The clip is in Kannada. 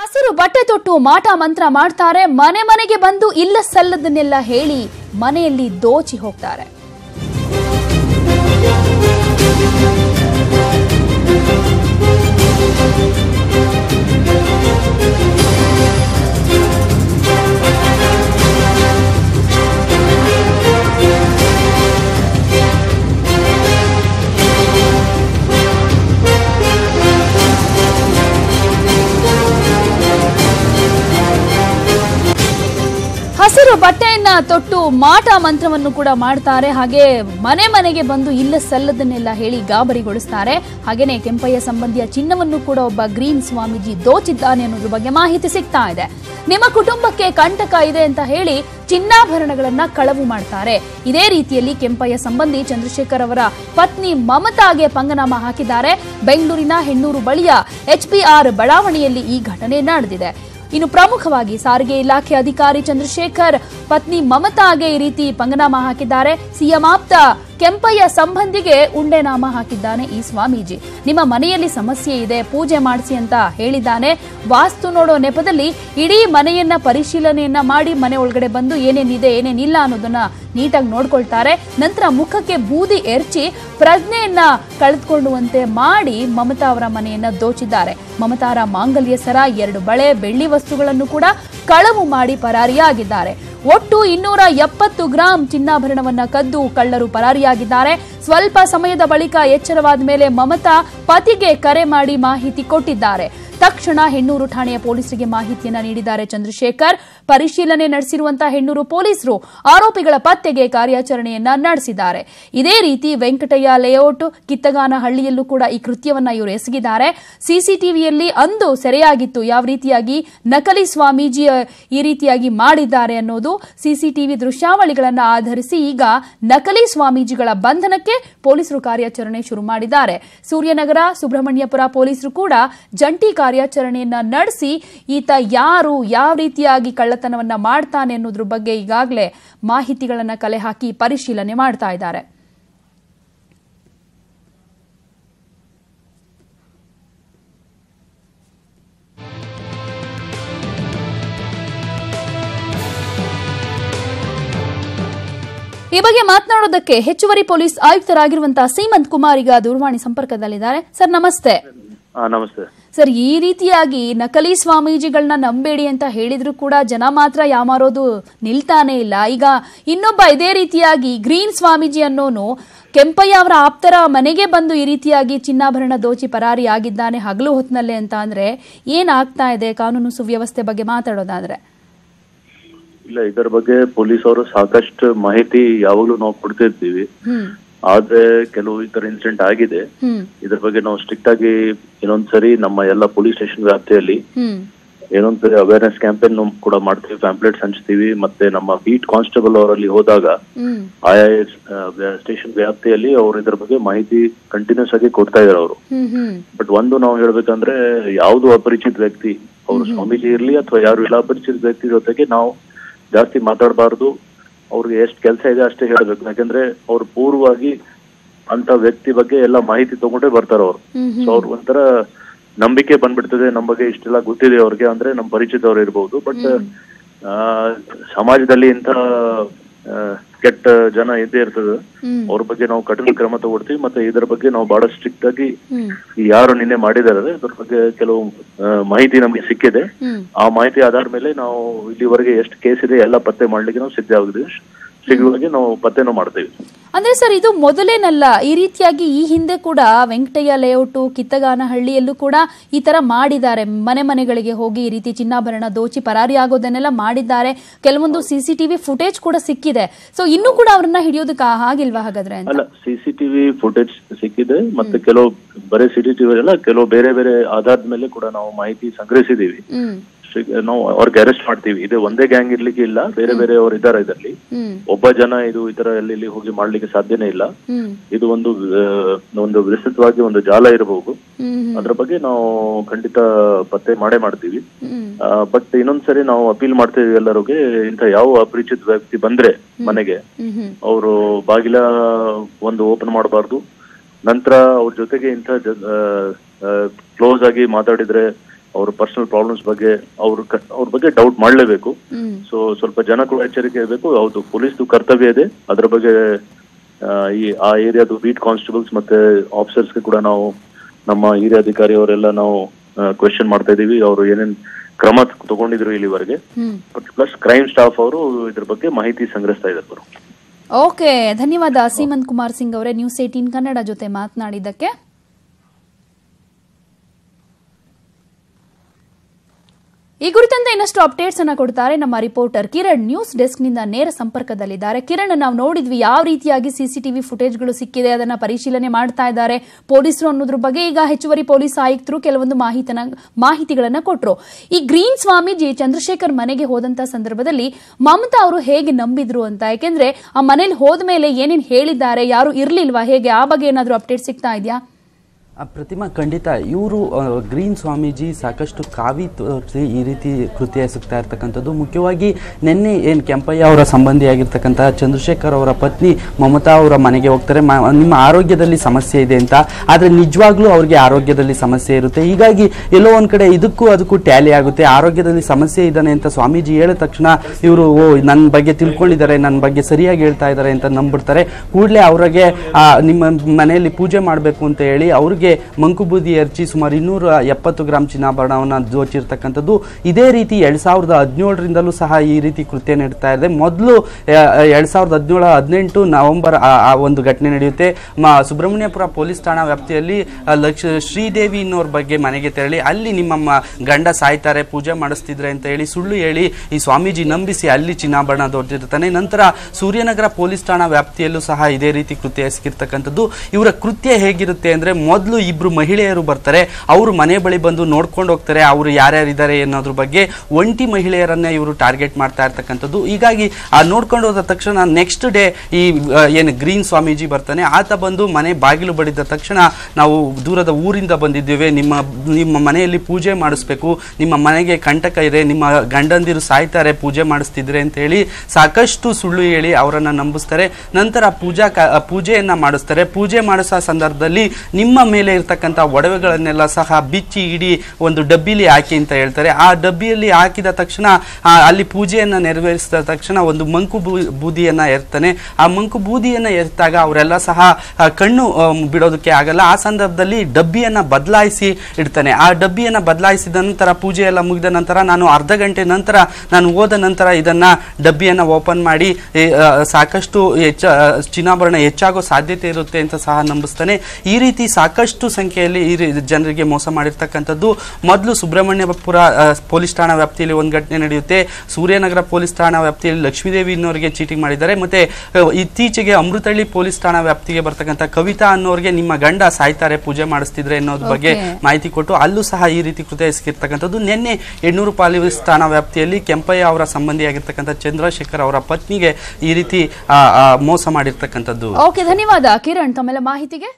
ಹಸಿರು ಬಟ್ಟೆ ತೊಟ್ಟು ಮಾಟ ಮಂತ್ರ ಮಾಡ್ತಾರೆ, ಮನೆ ಮನೆಗೆ ಬಂದು ಇಲ್ಲ ಸಲ್ಲದನ್ನೆಲ್ಲ ಹೇಳಿ ಮನೆಯಲ್ಲಿ ದೋಚಿ ಹೋಗ್ತಾರೆ. ಹಸಿರು ಬಟ್ಟೆಯನ್ನ ತೊಟ್ಟು ಮಾಟ ಮಂತ್ರವನ್ನು ಕೂಡ ಮಾಡ್ತಾರೆ, ಹಾಗೆ ಮನೆ ಮನೆಗೆ ಬಂದು ಇಲ್ಲ ಸಲ್ಲದನ್ನೆಲ್ಲ ಹೇಳಿ ಗಾಬರಿಗೊಳಿಸ್ತಾರೆ. ಹಾಗೇನೆ ಕೆಂಪಯ್ಯ ಸಂಬಂಧಿಯ ಚಿನ್ನವನ್ನು ಕೂಡ ಒಬ್ಬ ಗ್ರೀನ್ ಸ್ವಾಮೀಜಿ ದೋಚಿದ್ದಾನೆ ಅನ್ನೋದ್ರ ಬಗ್ಗೆ ಮಾಹಿತಿ ಸಿಗ್ತಾ ಇದೆ. ನಿಮ್ಮ ಕುಟುಂಬಕ್ಕೆ ಕಂಟಕ ಇದೆ ಅಂತ ಹೇಳಿ ಚಿನ್ನಾಭರಣಗಳನ್ನ ಕಳವು ಮಾಡ್ತಾರೆ. ಇದೇ ರೀತಿಯಲ್ಲಿ ಕೆಂಪಯ್ಯ ಸಂಬಂಧಿ ಚಂದ್ರಶೇಖರ್ ಅವರ ಪತ್ನಿ ಮಮತಾಗೆ ಪಂಗನಾಮ ಹಾಕಿದ್ದಾರೆ. ಬೆಂಗಳೂರಿನ ಹೆಣ್ಣೂರು ಬಳಿಯ HBR ಬಡಾವಣೆಯಲ್ಲಿ ಈ ಘಟನೆ ನಡೆದಿದೆ. ಇನ್ನು ಪ್ರಮುಖವಾಗಿ ಸಾರಿಗೆ ಇಲಾಖೆ ಅಧಿಕಾರಿ ಚಂದ್ರಶೇಖರ್ ಪತ್ನಿ ಮಮತಾಗೆ ಈ ರೀತಿ ಪಂಗನಾಮ ಹಾಕಿದ್ದಾರೆ. ಸಿಎಂ ಆಪ್ತ ಕೆಂಪಯ್ಯ ಸಂಬಂಧಿಗೆ ಉಂಡೆ ನಾಮ ಹಾಕಿದ್ದಾನೆ ಈ ಸ್ವಾಮೀಜಿ. ನಿಮ್ಮ ಮನೆಯಲ್ಲಿ ಸಮಸ್ಯೆ ಇದೆ, ಪೂಜೆ ಮಾಡಿಸಿ ಅಂತ ಹೇಳಿದ್ದಾನೆ. ವಾಸ್ತು ನೋಡೋ ನೆಪದಲ್ಲಿ ಇಡೀ ಮನೆಯನ್ನ ಪರಿಶೀಲನೆಯನ್ನ ಮಾಡಿ ಮನೆ ಒಳಗಡೆ ಬಂದು ಏನೇನಿದೆ ಏನೇನಿಲ್ಲ ಅನ್ನೋದನ್ನ ನೀಟಾಗಿ ನೋಡ್ಕೊಳ್ತಾರೆ. ನಂತರ ಮುಖಕ್ಕೆ ಬೂದಿ ಎರಚಿ ಪ್ರಜ್ಞೆಯನ್ನ ಕಳೆದುಕೊಳ್ಳುವಂತೆ ಮಾಡಿ ಮಮತಾ ಅವರ ಮನೆಯನ್ನ ದೋಚಿದ್ದಾರೆ. ಮಮತಾರ ಮಾಂಗಲ್ಯ ಸರ, 2 ಬಳೆ, ಬೆಳ್ಳಿ ವಸ್ತುಗಳನ್ನು ಕೂಡ ಕಳವು ಮಾಡಿ ಪರಾರಿಯಾಗಿದ್ದಾರೆ. ಒಟ್ಟು 270 ಗ್ರಾಂ ಚಿನ್ನಾಭರಣವನ್ನ ಕದ್ದು ಕಳ್ಳರು ಪರಾರಿಯಾಗಿದ್ದಾರೆ. ಸ್ವಲ್ಪ ಸಮಯದ ಬಳಿಕ ಎಚ್ಚರವಾದ ಮೇಲೆ ಮಮತಾ ಪತಿಗೆ ಕರೆ ಮಾಡಿ ಮಾಹಿತಿ ಕೊಟ್ಟಿದ್ದಾರೆ. ತಕ್ಷಣ ಹೆಣ್ಣೂರು ಠಾಣೆಯ ಪೊಲೀಸರಿಗೆ ಮಾಹಿತಿಯನ್ನ ನೀಡಿದ್ದಾರೆ ಚಂದ್ರಶೇಖರ್. ಪರಿಶೀಲನೆ ನಡೆಸಿರುವಂತಹ ಹೆಣ್ಣೂರು ಪೊಲೀಸರು ಆರೋಪಿಗಳ ಪತ್ತೆಗೆ ಕಾರ್ಯಾಚರಣೆಯನ್ನ ನಡೆಸಿದ್ದಾರೆ. ಇದೇ ರೀತಿ ವೆಂಕಟಯ್ಯ ಲೇಔಟ್, ಕಿತ್ತಗಾನಹಳ್ಳಿಯಲ್ಲೂ ಕೂಡ ಈ ಕೃತ್ಯವನ್ನ ಇವರು ಎಸಗಿದ್ದಾರೆ. ಸಿಸಿಟಿವಿಯಲ್ಲಿ ಅಂದು ಸೆರೆಯಾಗಿತ್ತು. ಯಾವ ರೀತಿಯಾಗಿ ನಕಲಿ ಸ್ವಾಮೀಜಿ ಈ ರೀತಿಯಾಗಿ ಮಾಡಿದ್ದಾರೆ ಅನ್ನೋದು ಸಿಸಿಟಿವಿ ದೃಶ್ಯಾವಳಿಗಳನ್ನ ಆಧರಿಸಿ ಈಗ ನಕಲಿ ಸ್ವಾಮೀಜಿಗಳ ಬಂಧನಕ್ಕೆ ಪೊಲೀಸರು ಕಾರ್ಯಾಚರಣೆ ಶುರು ಮಾಡಿದ್ದಾರೆ. ಸೂರ್ಯನಗರ, ಸುಬ್ರಹ್ಮಣ್ಯಪುರ ಪೊಲೀಸರು ಕೂಡ ಜಂಟಿ ಕಾರ್ಯಾಚರಣೆಯನ್ನ ನಡೆಸಿ ಈತ ಯಾರು, ಯಾವ ರೀತಿಯಾಗಿ ಕಳ್ಳತನವನ್ನ ಮಾಡ್ತಾನೆ ಅನ್ನೋದ್ರ ಬಗ್ಗೆ ಈಗಾಗಲೇ ಮಾಹಿತಿಗಳನ್ನ ಕಲೆ ಹಾಕಿ ಪರಿಶೀಲನೆ ಮಾಡ್ತಾ ಇದ್ದಾರೆ. ಈ ಬಗ್ಗೆ ಮಾತನಾಡೋದಕ್ಕೆ ಹೆಚ್ಚುವರಿ ಪೊಲೀಸ್ ಆಯುಕ್ತರಾಗಿರುವಂತಹ ಸೀಮಂತ್ ಕುಮಾರ್ ಈಗ ದೂರವಾಣಿ ಸಂಪರ್ಕದಲ್ಲಿದ್ದಾರೆ. ಸರ್ ನಮಸ್ತೆ. ನಮಸ್ತೆ ಸರ್. ಈ ರೀತಿಯಾಗಿ ನಕಲಿ ಸ್ವಾಮೀಜಿಗಳನ್ನ ನಂಬೇಡಿ ಅಂತ ಹೇಳಿದ್ರು ಕೂಡ ಜನ ಮಾತ್ರ ಯಾಮಾರೋದು ನಿಲ್ತಾನೆ ಇಲ್ಲ. ಈಗ ಇನ್ನೊಬ್ಬ ಇದೇ ರೀತಿಯಾಗಿ ಗ್ರೀನ್ ಸ್ವಾಮೀಜಿ ಅನ್ನೋನು ಕೆಂಪಯ್ಯ ಅವರ ಆಪ್ತರ ಮನೆಗೆ ಬಂದು ಈ ರೀತಿಯಾಗಿ ಚಿನ್ನಾಭರಣ ದೋಚಿ ಪರಾರಿ ಆಗಿದ್ದಾನೆ ಹಗಲು ಹೊತ್ತಿನಲ್ಲೇ ಅಂತ ಅಂದ್ರೆ ಏನಾಗ್ತಾ ಇದೆ? ಕಾನೂನು ಸುವ್ಯವಸ್ಥೆ ಬಗ್ಗೆ ಮಾತಾಡೋದಾದ್ರೆ ಇಲ್ಲ, ಇದರ ಬಗ್ಗೆ ಪೊಲೀಸ್ ಅವರು ಸಾಕಷ್ಟು ಮಾಹಿತಿ ಯಾವಾಗಲೂ ನಾವು ಕೊಡ್ತಿರ್ತೀವಿ. ಆದ್ರೆ ಕೆಲವು ಈ ತರ ಇನ್ಸಿಡೆಂಟ್ ಆಗಿದೆ. ಇದ್ರ ಬಗ್ಗೆ ನಾವು ಸ್ಟ್ರಿಕ್ಟ್ ಆಗಿ ಇನ್ನೊಂದ್ಸರಿ ನಮ್ಮ ಎಲ್ಲ ಪೊಲೀಸ್ ಸ್ಟೇಷನ್ ವ್ಯಾಪ್ತಿಯಲ್ಲಿ ಇನ್ನೊಂದ್ಸರಿ ಅವೇರ್ನೆಸ್ ಕ್ಯಾಂಪೇನ್ ಕೂಡ ಮಾಡ್ತೀವಿ, ಪ್ಯಾಂಪ್ಲೆಟ್ಸ್ ಹಂಚ್ತೀವಿ. ಮತ್ತೆ ನಮ್ಮ ಬೀಟ್ ಕಾನ್ಸ್ಟೇಬಲ್ ಅವರಲ್ಲಿ ಹೋದಾಗ ಆಯಾ ಸ್ಟೇಷನ್ ವ್ಯಾಪ್ತಿಯಲ್ಲಿ ಅವ್ರು ಇದ್ರ ಬಗ್ಗೆ ಮಾಹಿತಿ ಕಂಟಿನ್ಯೂಸ್ ಆಗಿ ಕೊಡ್ತಾ ಇದಾರೆ ಅವರು. ಬಟ್ ಒಂದು ನಾವು ಹೇಳ್ಬೇಕಂದ್ರೆ ಯಾವ್ದು ಅಪರಿಚಿತ ವ್ಯಕ್ತಿ, ಅವ್ರು ಸ್ವಾಮೀಜಿ ಇರ್ಲಿ ಅಥವಾ ಯಾರು ಇಲ್ಲ, ಅಪರಿಚಿತ ವ್ಯಕ್ತಿ ಜೊತೆಗೆ ನಾವು ಜಾಸ್ತಿ ಮಾತಾಡಬಾರ್ದು. ಅವ್ರಿಗೆ ಎಷ್ಟು ಕೆಲಸ ಇದೆ ಅಷ್ಟೇ ಹೇಳ್ಬೇಕು. ಯಾಕಂದ್ರೆ ಅವ್ರು ಪೂರ್ವವಾಗಿ ಅಂತ ವ್ಯಕ್ತಿ ಬಗ್ಗೆ ಎಲ್ಲ ಮಾಹಿತಿ ತಗೊಂಡೇ ಬರ್ತಾರ ಅವ್ರು. ಸೊ ಅವ್ರ ಒಂಥರ ನಂಬಿಕೆ ಬಂದ್ಬಿಡ್ತದೆ, ನಮ್ಮ ಬಗ್ಗೆ ಇಷ್ಟೆಲ್ಲ ಗೊತ್ತಿದೆ ಅವ್ರಿಗೆ, ಅಂದ್ರೆ ನಮ್ ಪರಿಚಿತವ್ರು ಇರ್ಬೋದು. ಬಟ್ ಸಮಾಜದಲ್ಲಿ ಇಂಥ ಕೆಟ್ಟ ಜನ ಇದ್ದೇ ಇರ್ತದೆ. ಅವ್ರ ಬಗ್ಗೆ ನಾವು ಕಠಿಣ ಕ್ರಮ ತಗೊಳ್ತೀವಿ. ಮತ್ತೆ ಇದ್ರ ಬಗ್ಗೆ ನಾವು ಬಹಳ ಸ್ಟ್ರಿಕ್ಟ್ ಆಗಿ ಯಾರು ನಿನ್ನೆ ಮಾಡಿದಾರೆ ಇದ್ರ ಬಗ್ಗೆ ಕೆಲವು ಮಾಹಿತಿ ನಮ್ಗೆ ಸಿಕ್ಕಿದೆ. ಆ ಮಾಹಿತಿ ಆಧಾರ ಮೇಲೆ ನಾವು ಇಲ್ಲಿವರೆಗೆ ಎಷ್ಟು ಕೇಸ್ ಇದೆ ಎಲ್ಲ ಪತ್ತೆ ಮಾಡ್ಲಿಕ್ಕೆ ನಾವು ಸಿದ್ಧ ಆಗಿದ್ದೀವಿ, ಸಿಗುವಾಗೆ ನಾವು ಪತ್ತೆನೂ ಮಾಡ್ತೀವಿ. ಅಂದ್ರೆ ಸರ್ ಇದು ಮೊದಲೇನಲ್ಲ, ಈ ರೀತಿಯಾಗಿ ಈ ಹಿಂದೆ ಕೂಡ ವೆಂಕಟಯ್ಯ ಲೇಔಟ್, ಕಿತ್ತಗಾನಹಳ್ಳಿಯಲ್ಲೂ ಕೂಡ ಈ ತರ ಮಾಡಿದ್ದಾರೆ. ಮನೆ ಮನೆಗಳಿಗೆ ಹೋಗಿ ಈ ರೀತಿ ಚಿನ್ನಾಭರಣ ದೋಚಿ ಪರಾರಿ ಆಗೋದನ್ನೆಲ್ಲ ಮಾಡಿದ್ದಾರೆ. ಕೆಲವೊಂದು ಸಿಸಿಟಿವಿ ಫುಟೇಜ್ ಕೂಡ ಸಿಕ್ಕಿದೆ. ಸೊ ಇನ್ನೂ ಕೂಡ ಅವ್ರನ್ನ ಹಿಡಿಯೋದಕ್ಕೆ ಆಗಿಲ್ವಾ ಹಾಗಾದ್ರೆ? ಅಲ್ಲ, ಸಿಸಿಟಿವಿ ಫುಟೇಜ್ ಸಿಕ್ಕಿದೆ. ಮತ್ತೆ ಕೆಲವು ಬರೀ ಸಿಸಿಟಿವಿ ಅಲ್ಲ, ಕೆಲವು ಬೇರೆ ಬೇರೆ ಆಧಾರದ ಮೇಲೆ ಕೂಡ ನಾವು ಮಾಹಿತಿ ಸಂಗ್ರಹಿಸಿದೀವಿ. ನಾವು ಅವ್ರಿಗೆ ಅರೆಸ್ಟ್ ಮಾಡ್ತೀವಿ. ಇದು ಒಂದೇ ಗ್ಯಾಂಗ್ ಇರ್ಲಿಕ್ಕೆ ಇಲ್ಲ, ಬೇರೆ ಬೇರೆ ಅವ್ರು ಇದ್ದಾರೆ. ಇದರಲ್ಲಿ ಒಬ್ಬ ಜನ ಇದು ಈ ತರ ಎಲ್ಲಿ ಹೋಗಿ ಮಾಡ್ಲಿಕ್ಕೆ ಸಾಧ್ಯನೇ ಇಲ್ಲ. ಇದು ಒಂದು ವಿಸ್ತೃತವಾಗಿ ಒಂದು ಜಾಲ ಇರಬಹುದು. ಅದ್ರ ಬಗ್ಗೆ ನಾವು ಖಂಡಿತ ಪತ್ತೆ ಮಾಡೇ ಮಾಡ್ತೀವಿ. ಬಟ್ ಇನ್ನೊಂದ್ಸರಿ ನಾವು ಅಪೀಲ್ ಮಾಡ್ತೀವಿ ಎಲ್ಲರಿಗೆ, ಇಂಥ ಯಾವ ಅಪರಿಚಿತ ವ್ಯಕ್ತಿ ಬಂದ್ರೆ ಮನೆಗೆ ಅವರು ಬಾಗಿಲ ಒಂದು ಓಪನ್ ಮಾಡಬಾರ್ದು. ನಂತರ ಅವ್ರ ಜೊತೆಗೆ ಇಂಥ ಕ್ಲೋಸ್ ಆಗಿ ಮಾತಾಡಿದ್ರೆ और पर्सनल प्रॉब्लम्स ಬಗ್ಗೆ और ಬಗ್ಗೆ ಡೌಟ್ ಮಾಡಲೇಬೇಕು ಸೋ ಸ್ವಲ್ಪ ಜನಗಳು ಎಚ್ಚರಿಕೆ ಇರಬೇಕು ಹೌದು ಪೊಲೀಸ್ ದು ಕರ್ತವ್ಯ ಇದೆ ಅದರ ಬಗ್ಗೆ ಈ ಆ ಏರಿಯಾ ದು ಬೀಟ್ ಕಾನ್ಸ್ಟೇಬಲ್ಸ್ ಮತ್ತೆ ಆಫೀಸರ್ಸ್ ಗೆ ಕೂಡ ನಾವು ನಮ್ಮ ಹಿರಿಯ ಅಧಿಕಾರಿ ಅವರೆಲ್ಲ ನಾವು ಕ್ವೆಶ್ಚನ್ ಮಾಡ್ತಾ ಇದೀವಿ ಅವರು ಏನೇನ್ ಕ್ರಮ ತಗೊಂಡಿದ್ರು ಇಲ್ಲಿವರೆಗೆ ಪ್ಲಸ್ ಕ್ರೈಮ್ ಸ್ಟಾಫ್ ಅವರು ಇದರ ಬಗ್ಗೆ ಮಾಹಿತಿ ಸಂಗ್ರಹಿಸ್ತಾ ಇದ್ದಾರೆ ಓಕೆ ಧನ್ಯವಾದ ಸೀಮಂತ್ ಕುಮಾರ್ ಸಿಂಗ್ ಅವರೇ ನ್ಯೂಸ್ 18 ಕನ್ನಡ ಜೊತೆ ಮಾತನಾಡಿದ್ದಕ್ಕೆ ಈ ಕುರಿತಂತೆ ಇನ್ನಷ್ಟು ಅಪ್ಡೇಟ್ಸ್ ಅನ್ನು ಕೊಡ್ತಾರೆ ನಮ್ಮ ರಿಪೋರ್ಟರ್ ಕಿರಣ್ ನ್ಯೂಸ್ ಡೆಸ್ಕ್ ನಿಂದ ನೇರ ಸಂಪರ್ಕದಲ್ಲಿದ್ದಾರೆ ಕಿರಣ್ ನಾವು ನೋಡಿದ್ವಿ ಯಾವ ರೀತಿಯಾಗಿ ಸಿಸಿಟಿವಿ ಫುಟೇಜ್ಗಳು ಸಿಕ್ಕಿದೆ ಅದನ್ನ ಪರಿಶೀಲನೆ ಮಾಡ್ತಾ ಇದ್ದಾರೆ ಪೊಲೀಸರು ಅನ್ನೋದ್ರ ಬಗ್ಗೆ ಈಗ ಹೆಚ್ಚುವರಿ ಪೊಲೀಸ್ ಆಯುಕ್ತರು ಕೆಲವೊಂದು ಮಾಹಿತಿಗಳನ್ನು ಕೊಟ್ಟರು ಈ ಗ್ರೀನ್ ಸ್ವಾಮೀಜಿ ಚಂದ್ರಶೇಖರ್ ಮನೆಗೆ ಹೋದಂತ ಸಂದರ್ಭದಲ್ಲಿ ಮಮತಾ ಅವರು ಹೇಗೆ ನಂಬಿದ್ರು ಅಂತ ಯಾಕೆಂದ್ರೆ ಆ ಮನೇಲಿ ಹೋದ ಮೇಲೆ ಏನೇನು ಹೇಳಿದ್ದಾರೆ ಯಾರು ಇರ್ಲಿಲ್ವಾ ಹೇಗೆ ಆ ಬಗ್ಗೆ ಏನಾದರೂ ಅಪ್ಡೇಟ್ ಸಿಗ್ತಾ ಇದೆಯಾ ಪ್ರತಿಮಾ ಖಂಡಿತ ಇವರು ಗ್ರೀನ್ ಸ್ವಾಮೀಜಿ ಸಾಕಷ್ಟು ಕಾವಿ ತೋರಿಸಿ ಈ ರೀತಿ ಕೃತ್ಯ ಸಿಗ್ತಾ ಇರ್ತಕ್ಕಂಥದ್ದು ಮುಖ್ಯವಾಗಿ ನಿನ್ನೆ ಏನು ಕೆಂಪಯ್ಯ ಅವರ ಸಂಬಂಧಿಯಾಗಿರ್ತಕ್ಕಂಥ ಚಂದ್ರಶೇಖರ್ ಅವರ ಪತ್ನಿ ಮಮತಾ ಅವರ ಮನೆಗೆ ಹೋಗ್ತಾರೆ ನಿಮ್ಮ ಆರೋಗ್ಯದಲ್ಲಿ ಸಮಸ್ಯೆ ಇದೆ ಅಂತ ಆದರೆ ನಿಜವಾಗ್ಲೂ ಅವ್ರಿಗೆ ಆರೋಗ್ಯದಲ್ಲಿ ಸಮಸ್ಯೆ ಇರುತ್ತೆ ಹೀಗಾಗಿ ಎಲ್ಲೋ ಒಂದು ಕಡೆ ಅದಕ್ಕೂ ಟ್ಯಾಲಿ ಆಗುತ್ತೆ ಆರೋಗ್ಯದಲ್ಲಿ ಸಮಸ್ಯೆ ಇದ್ದಾನೆ ಅಂತ ಸ್ವಾಮೀಜಿ ಹೇಳಿದ ತಕ್ಷಣ ಇವರು ನನ್ನ ಬಗ್ಗೆ ತಿಳ್ಕೊಂಡಿದ್ದಾರೆ ನನ್ನ ಬಗ್ಗೆ ಸರಿಯಾಗಿ ಹೇಳ್ತಾ ಇದ್ದಾರೆ ಅಂತ ನಂಬಿಡ್ತಾರೆ ಕೂಡಲೇ ಅವ್ರಿಗೆ ನಿಮ್ಮ ಮನೆಯಲ್ಲಿ ಪೂಜೆ ಮಾಡಬೇಕು ಅಂತ ಹೇಳಿ ಅವ್ರಿಗೆ ಮಂಕುಬೂದಿ ಅರ್ಚಿ ಸುಮಾರು 270 ಗ್ರಾಂ ಚಿನ್ನಾಭರಣವನ್ನು ದೋಚಿರ್ತಕ್ಕಂಥದ್ದು ಇದೇ ರೀತಿ 2017ರಿಂದಲೂ ಸಹ ಈ ರೀತಿ ಕೃತ್ಯ ನಡೀತಾ ಇದೆ ಮೊದಲು 2017-18 ನವೆಂಬರ್ ಆ ಒಂದು ಘಟನೆ ನಡೆಯುತ್ತೆ ಸುಬ್ರಹ್ಮಣ್ಯಪುರ ಪೊಲೀಸ್ ಠಾಣಾ ವ್ಯಾಪ್ತಿಯಲ್ಲಿ ಶ್ರೀದೇವಿ ಅನ್ನೋರ ಬಗ್ಗೆ ಮನೆಗೆ ತೆರಳಿ ಅಲ್ಲಿ ನಿಮ್ಮ ಗಂಡ ಸಾಯ್ತಾರೆ ಪೂಜೆ ಮಾಡಿಸ್ತಿದ್ರೆ ಅಂತ ಹೇಳಿ ಸುಳ್ಳು ಹೇಳಿ ಈ ಸ್ವಾಮೀಜಿ ನಂಬಿಸಿ ಅಲ್ಲಿ ಚಿನ್ನಾಭರಣ ದೋಚಿರ್ತಾನೆ ನಂತರ ಸೂರ್ಯನಗರ ಪೊಲೀಸ್ ಠಾಣಾ ವ್ಯಾಪ್ತಿಯಲ್ಲೂ ಸಹ ಇದೇ ರೀತಿ ಕೃತ್ಯ ಸಿಕ್ಕಿರ್ತಕ್ಕಂಥದ್ದು ಇವರ ಕೃತ್ಯ ಹೇಗಿರುತ್ತೆ ಅಂದ್ರೆ ಮೊದಲು ಇಬ್ರು ಮಹಿಳೆಯರು ಬರ್ತಾರೆ ಅವರು ಮನೆ ಬಳಿ ಬಂದು ನೋಡ್ಕೊಂಡು ಹೋಗ್ತಾರೆ ಅವರು ಯಾರ್ಯಾರಿದ್ದಾರೆ ಅನ್ನೋದ್ರ ಬಗ್ಗೆ ಒಂಟಿ ಮಹಿಳೆಯರನ್ನೇ ಇವರು ಟಾರ್ಗೆಟ್ ಮಾಡ್ತಾ ಇರ್ತಕ್ಕಂಥದ್ದು ಹೀಗಾಗಿ ಆ ನೋಡ್ಕೊಂಡು ಹೋದ ತಕ್ಷಣ ನೆಕ್ಸ್ಟ್ ಡೇ ಈ ಏನು ಗ್ರೀನ್ ಸ್ವಾಮೀಜಿ ಬರ್ತಾನೆ ಆತ ಬಂದು ಮನೆ ಬಾಗಿಲು ಬಡಿದ ತಕ್ಷಣ ನಾವು ದೂರದ ಊರಿಂದ ಬಂದಿದ್ದೇವೆ ನಿಮ್ಮ ನಿಮ್ಮ ಮನೆಯಲ್ಲಿ ಪೂಜೆ ಮಾಡಿಸ್ಬೇಕು ನಿಮ್ಮ ಮನೆಗೆ ಕಂಟಕ ಇದೆ ನಿಮ್ಮ ಗಂಡಂದಿರು ಸಾಯ್ತಾರೆ ಪೂಜೆ ಮಾಡಿಸ್ತಿದ್ರೆ ಅಂತ ಹೇಳಿ ಸಾಕಷ್ಟು ಸುಳ್ಳು ಹೇಳಿ ಅವರನ್ನು ನಂಬಿಸ್ತಾರೆ ನಂತರ ಪೂಜೆಯನ್ನ ಮಾಡಿಸ್ತಾರೆ ಪೂಜೆ ಮಾಡಿಸೋ ಸಂದರ್ಭದಲ್ಲಿ ನಿಮ್ಮ ಮೇಲೆ ಇರ್ತಕ್ಕಂಥ ಒಡವೆಗಳನ್ನೆಲ್ಲ ಸಹ ಬಿಚ್ಚಿ ಇಡಿ ಒಂದು ಡಬ್ಬಿಲಿ ಹಾಕಿ ಅಂತ ಹೇಳ್ತಾರೆ ಆ ಡಬ್ಬಿಯಲ್ಲಿ ಹಾಕಿದ ತಕ್ಷಣ ಅಲ್ಲಿ ಪೂಜೆಯನ್ನು ನೆರವೇರಿಸಿದ ತಕ್ಷಣ ಒಂದು ಮಂಕು ಬೂದಿಯನ್ನು ಎರ್ತಾನೆ ಆ ಮಂಕು ಬೂದಿಯನ್ನು ಎರ್ತಾಗ ಅವರೆಲ್ಲ ಸಹ ಕಣ್ಣು ಬಿಡೋದಕ್ಕೆ ಆಗಲ್ಲ ಆ ಸಂದರ್ಭದಲ್ಲಿ ಡಬ್ಬಿಯನ್ನು ಬದಲಾಯಿಸಿ ಇಡ್ತಾನೆ ಆ ಡಬ್ಬಿಯನ್ನು ಬದಲಾಯಿಸಿದ ನಂತರ ಪೂಜೆ ಎಲ್ಲ ಮುಗಿದ ನಂತರ ನಾನು ಅರ್ಧ ಗಂಟೆ ನಂತರ ನಾನು ಹೋದ ನಂತರ ಇದನ್ನು ಡಬ್ಬಿಯನ್ನು ಓಪನ್ ಮಾಡಿ ಸಾಕಷ್ಟು ಚಿನ್ನಾಭರಣ ಹೆಚ್ಚಾಗೋ ಸಾಧ್ಯತೆ ಇರುತ್ತೆ ಅಂತ ಸಹ ನಂಬಿಸ್ತಾನೆ ಈ ರೀತಿ ಸಾಕಷ್ಟು ಸಂಖ್ಯೆಯಲ್ಲಿ ಈ ಜನರಿಗೆ ಮೋಸ ಮಾಡಿರ್ತಕ್ಕಂಥದ್ದು ಮೊದಲು ಸುಬ್ರಹ್ಮಣ್ಯಪುರ ಪೊಲೀಸ್ ಠಾಣಾ ವ್ಯಾಪ್ತಿಯಲ್ಲಿ ಒಂದು ಘಟನೆ ನಡೆಯುತ್ತೆ ಸೂರ್ಯನಗರ ಪೊಲೀಸ್ ಠಾಣಾ ವ್ಯಾಪ್ತಿಯಲ್ಲಿ ಲಕ್ಷ್ಮೀದೇವಿ ಅನ್ನೋರಿಗೆ ಚೀಟಿಂಗ್ ಮಾಡಿದ್ದಾರೆ ಮತ್ತೆ ಇತ್ತೀಚೆಗೆ ಅಮೃತಹಳ್ಳಿ ಪೊಲೀಸ್ ಠಾಣಾ ವ್ಯಾಪ್ತಿಗೆ ಬರ್ತಕ್ಕಂಥ ಕವಿತಾ ಅನ್ನೋರಿಗೆ ನಿಮ್ಮ ಗಂಡ ಸಾಯ್ತಾರೆ ಪೂಜೆ ಮಾಡಿಸ್ತಿದ್ರೆ ಅನ್ನೋದ್ರ ಬಗ್ಗೆ ಮಾಹಿತಿ ಕೊಟ್ಟು ಅಲ್ಲೂ ಸಹ ಈ ರೀತಿ ಕೃತ್ಯ ಸಿಕ್ಕಿರ್ತಕ್ಕಂಥದ್ದು ನಿನ್ನೆ 700 ಪೊಲೀಸ್ ಠಾಣಾ ವ್ಯಾಪ್ತಿಯಲ್ಲಿ ಕೆಂಪಯ್ಯ ಅವರ ಸಂಬಂಧಿಯಾಗಿರ್ತಕ್ಕಂಥ ಚಂದ್ರಶೇಖರ್ ಅವರ ಪತ್ನಿಗೆ ಈ ರೀತಿ ಮೋಸ ಮಾಡಿರ್ತಕ್ಕಂಥದ್ದು ಧನ್ಯವಾದ ಕಿರಣ್ ತಮ್ಮೆಲ್ಲ ಮಾಹಿತಿಗೆ